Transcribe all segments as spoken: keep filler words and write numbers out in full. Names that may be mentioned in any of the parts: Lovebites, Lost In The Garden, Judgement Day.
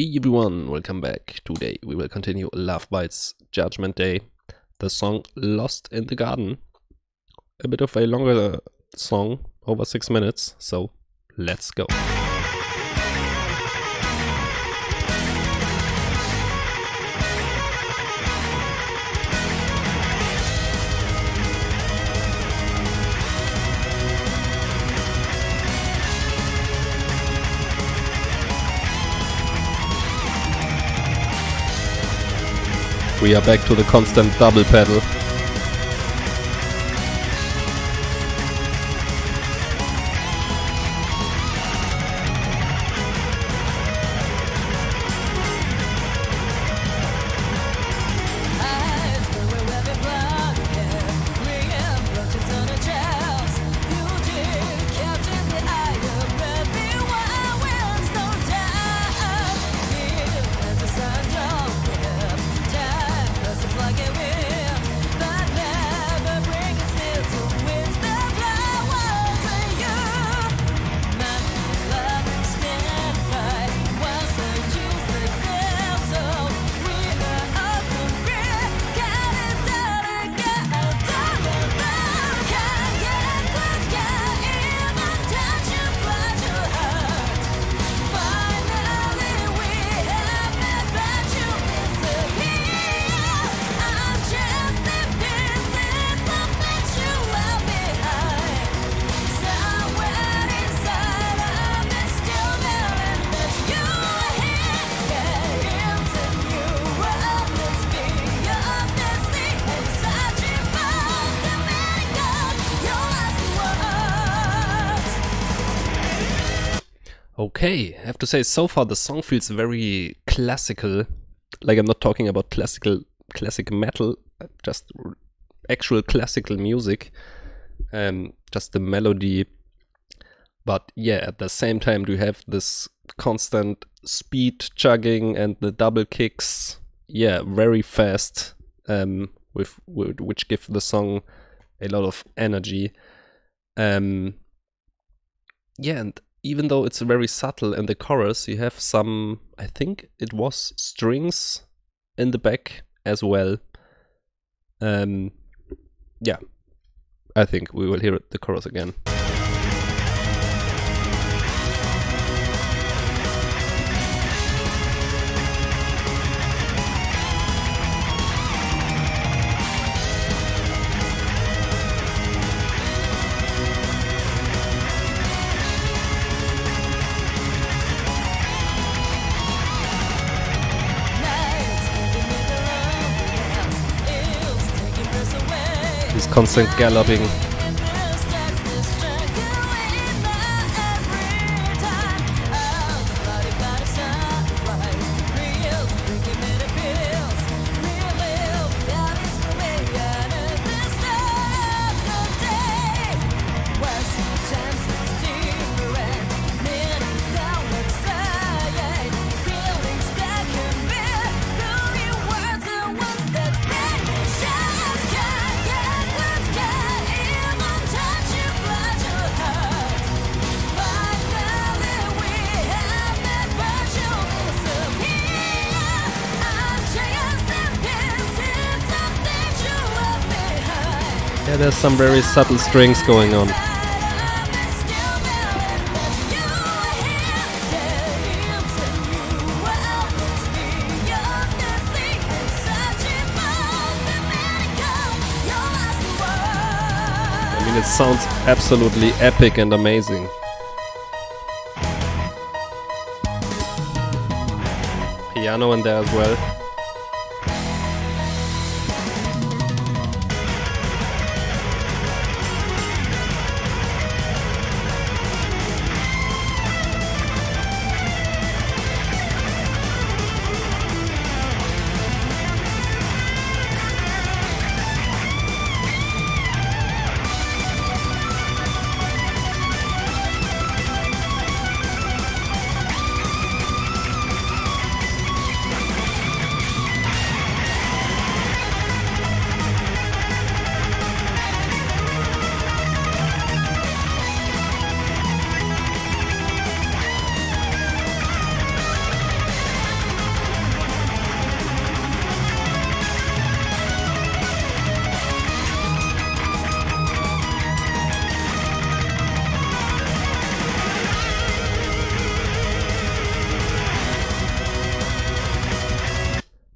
Hey everyone, welcome back. Today we will continue Lovebites Judgement Day, the song Lost in the Garden. A bit of a longer song, over six minutes, so let's go. We are back to the constant double pedal. Okay, I have to say, so far the song feels very classical. Like, I'm not talking about classical, classic metal, just actual classical music, um, just the melody. But yeah, at the same time, do you have this constant speed chugging and the double kicks? Yeah, very fast, um, with, with which give the song a lot of energy. Um, yeah, and even though it's very subtle in the chorus, you have some, I think it was strings in the back as well. Um, yeah, I think we will hear it, the chorus again. This constant galloping. Yeah, there's some very subtle strings going on. I mean, it sounds absolutely epic and amazing. Piano in there as well.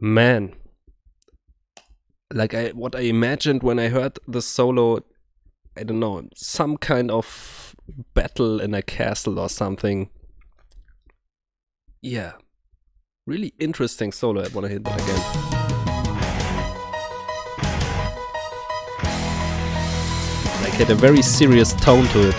Man, like I what I imagined when I heard the solo, I don't know, some kind of battle in a castle or something. Yeah, really interesting solo. I want to hit that again. Like had a very serious tone to it.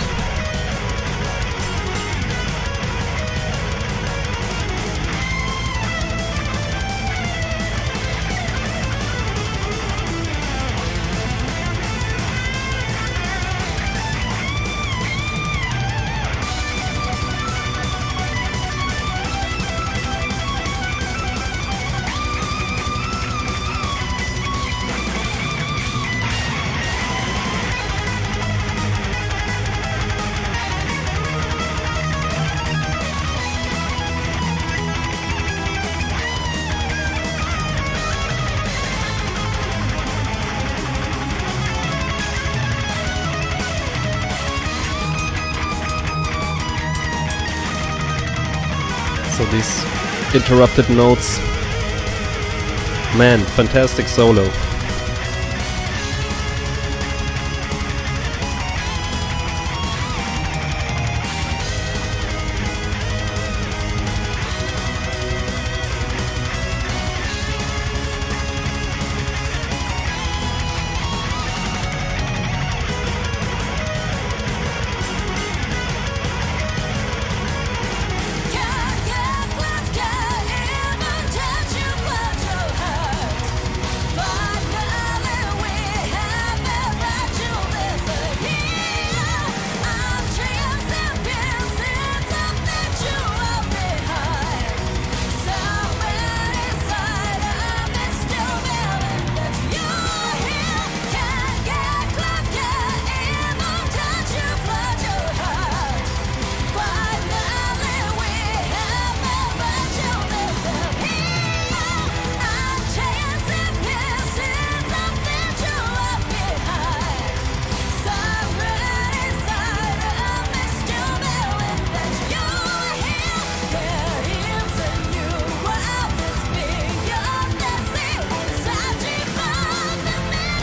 So these interrupted notes, man, fantastic solo.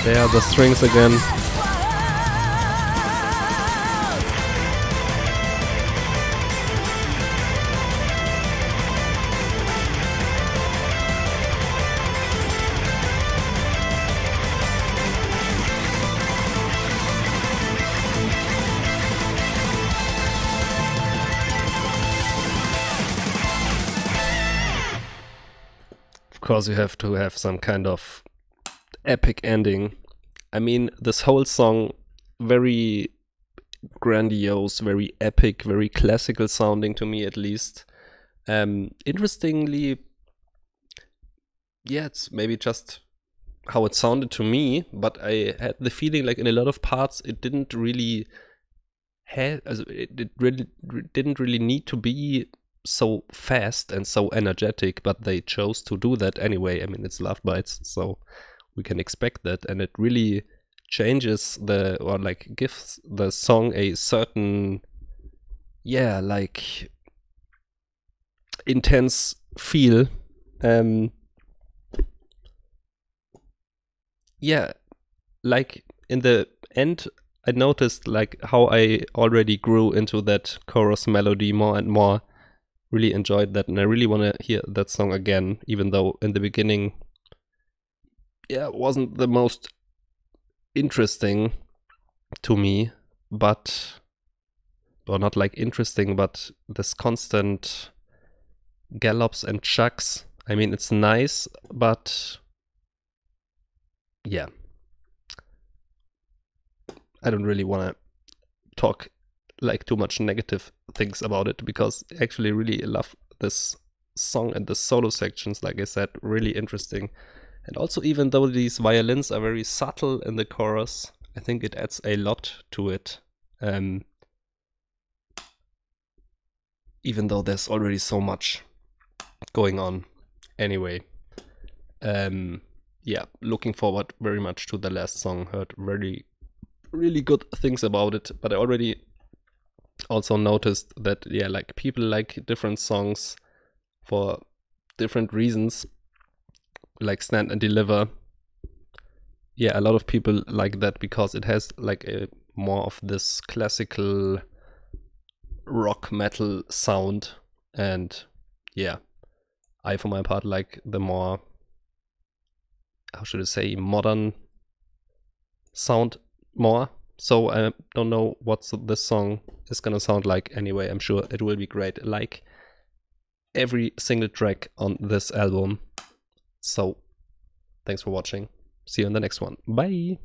There are the strings again. Of course, you have to have some kind of epic ending. I mean, this whole song, very grandiose, very epic, very classical sounding to me at least. Um, interestingly, yeah, it's maybe just how it sounded to me, but I had the feeling like in a lot of parts it didn't really have, it, it really didn't really need to be so fast and so energetic, but they chose to do that anyway. I mean, it's Lovebites, so we can expect that, and it really changes the, or like gives the song a certain, yeah, like intense feel. Um, yeah, like in the end, I noticed like how I already grew into that chorus melody more and more. Really enjoyed that, and I really want to hear that song again, even though in the beginning, yeah, it wasn't the most interesting to me, but, or not like interesting, but this constant gallops and chucks, I mean, it's nice, but yeah, I don't really want to talk like too much negative things about it, because I actually really love this song and the solo sections, like I said, really interesting. And also, even though these violins are very subtle in the chorus, I think it adds a lot to it. Um, even though there's already so much going on. Anyway, um, yeah, looking forward very much to the last song. Heard really, really good things about it, but I already also noticed that, yeah, like people like different songs for different reasons. like Stand and Deliver. Yeah, a lot of people like that because it has like a more of this classical rock metal sound. And yeah, I for my part like the more, how should I say, modern sound more. So I don't know what this song is gonna sound like. Anyway, I'm sure it will be great, like every single track on this album. So thanks for watching. See you in the next one. Bye.